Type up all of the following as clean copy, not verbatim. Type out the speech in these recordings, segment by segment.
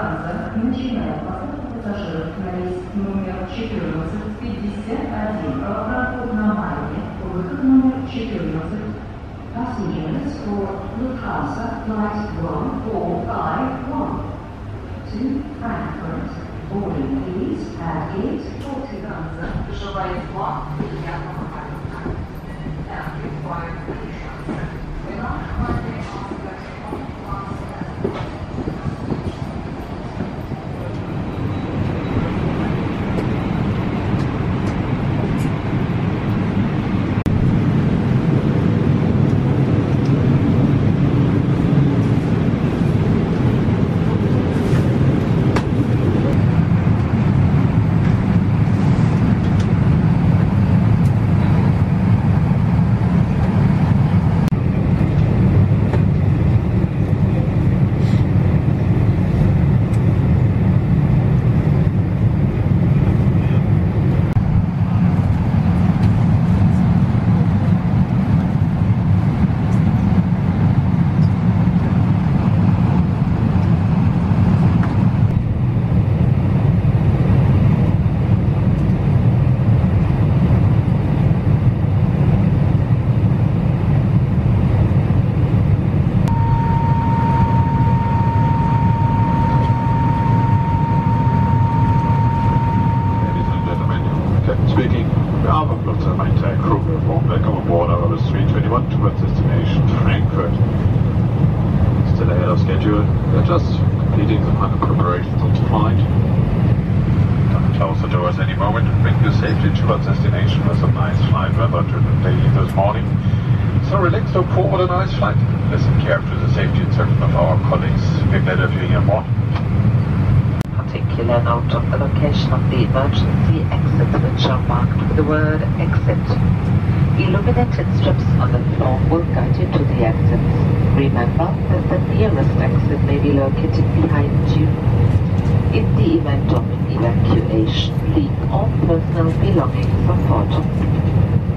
Lufthansa начинает посадку пассажиров на рейс номер 1451 по Франкфурт на Майне, выход номер 14. Passengers for Lufthansa Flight 1451 to Frankfurt, boarding please at gate 40. Lufthansa желает вам приятного полета. Thank you for your patience. We now have the aspect of class and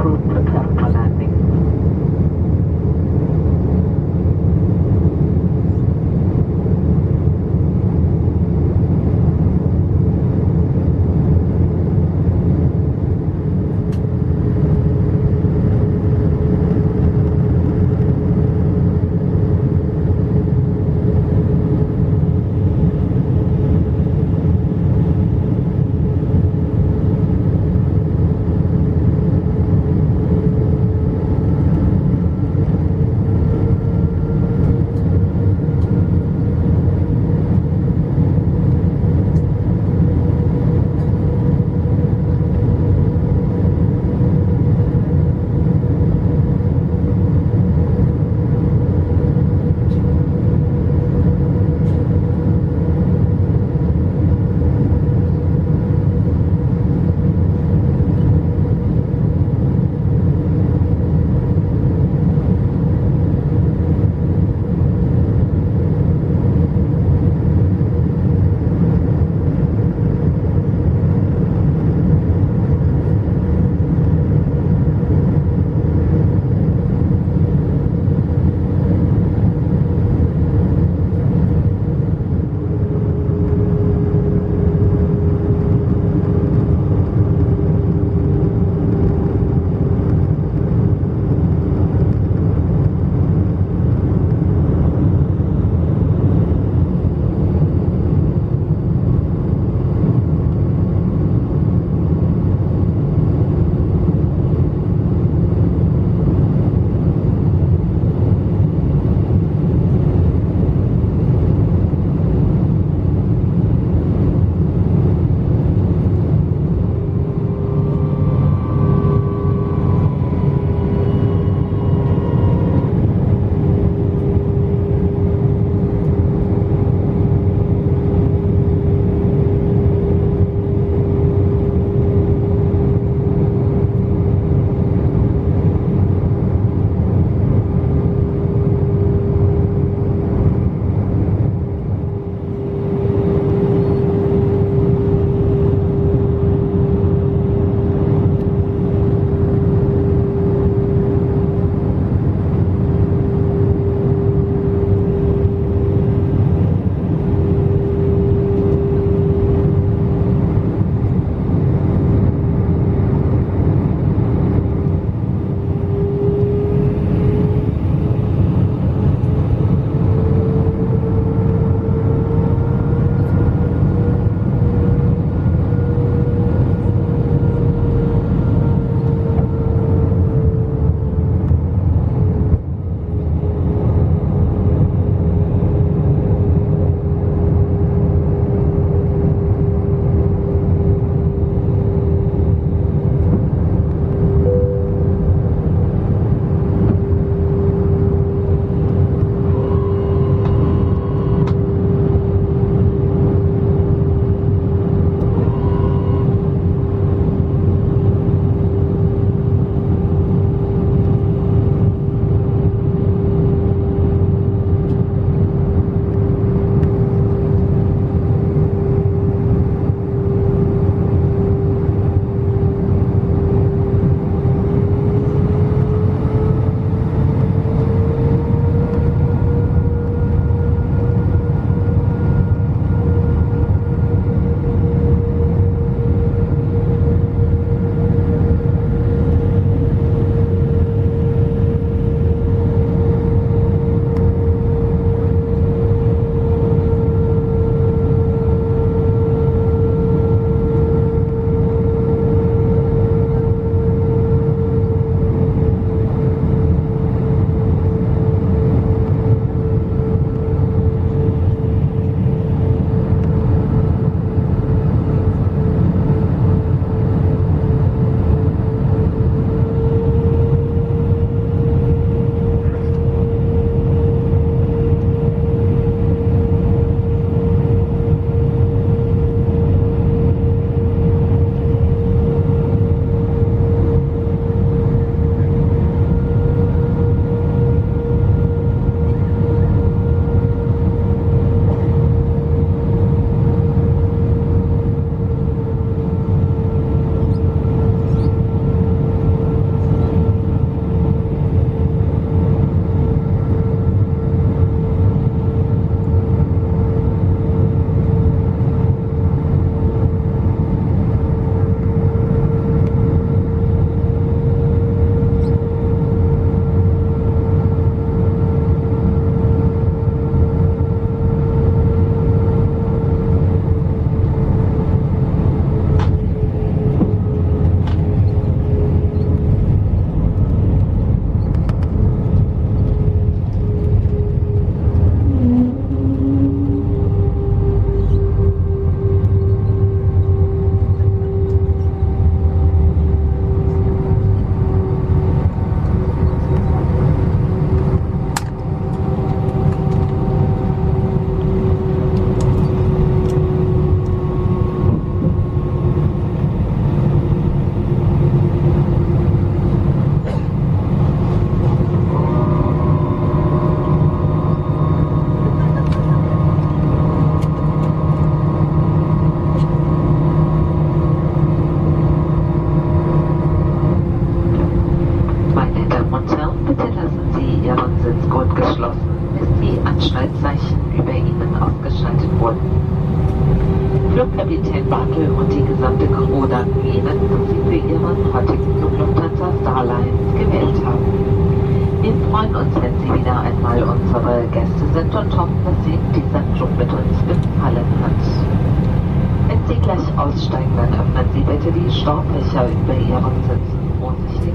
crew prepare for landing. Schaltzeichen über ihnen ausgeschaltet wurden. Flugkapitän Bartel und die gesamte Crew danken ihnen, dass sie für ihren heutigen Flug Lufthansa Star Alliance gewählt haben. Wir freuen uns, wenn Sie wieder einmal unsere Gäste sind und hoffen, dass Sie diesen Flug mit uns gefallen hat. Wenn Sie gleich aussteigen, dann öffnen Sie bitte die Staufächer über Ihren Sitzen vorsichtig.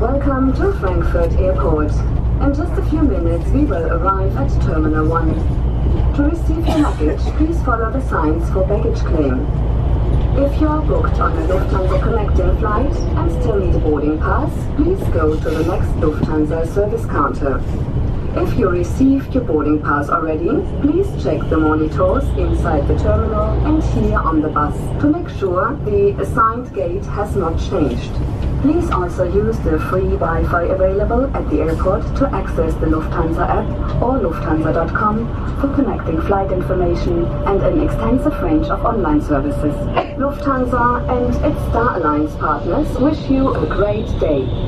Welcome to Frankfurt Airport. In just a few minutes we will arrive at Terminal 1. To receive your luggage, please follow the signs for baggage claim. If you are booked on a Lufthansa connecting flight and still need a boarding pass, please go to the next Lufthansa service counter. If you received your boarding pass already, please check the monitors inside the terminal and here on the bus to make sure the assigned gate has not changed. Please also use the free Wi-Fi available at the airport to access the Lufthansa app or lufthansa.com for connecting flight information and an extensive range of online services. Lufthansa and its Star Alliance partners wish you a great day.